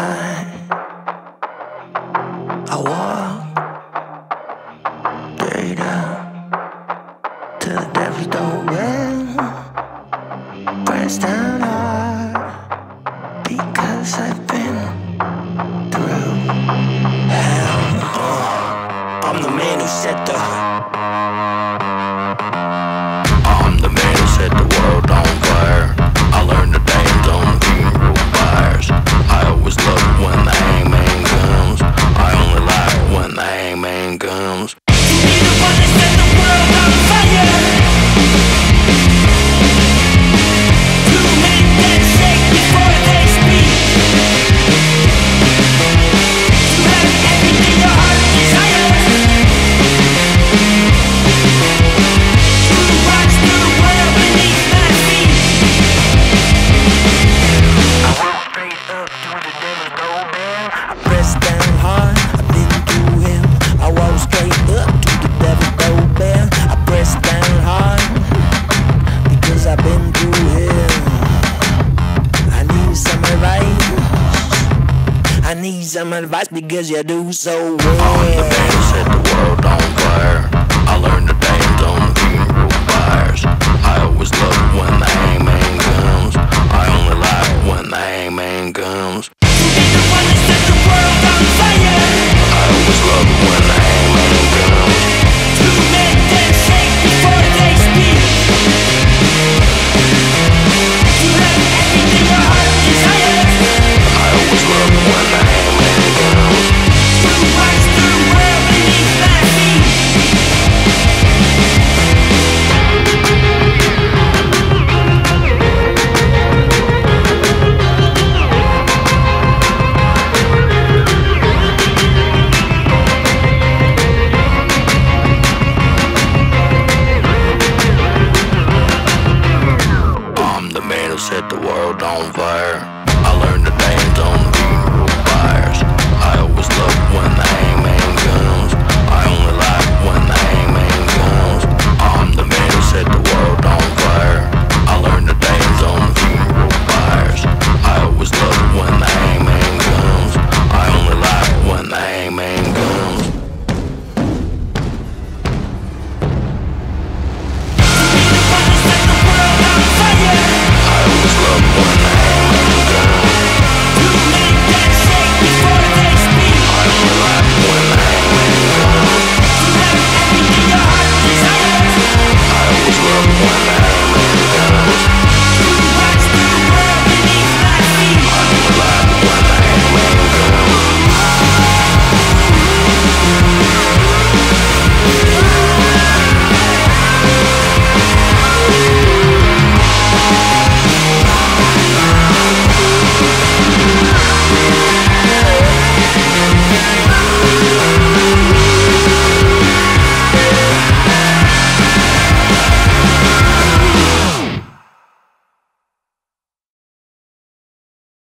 I walk dirty down to the devil's door. Well, pressed down hard because I've been through hell. I'm the man who set the world on fire. I learned the dames on being real fires. I always love it when the hangman comes. I only like it when the hangman comes. Some advice because you do so well. I'm the man who set the world on fire. I learned the dames on being real fires. I always love it when the hangman comes. I only like it when the hangman comes. To be the one that set the world on fire. I always love it when the hangman comes.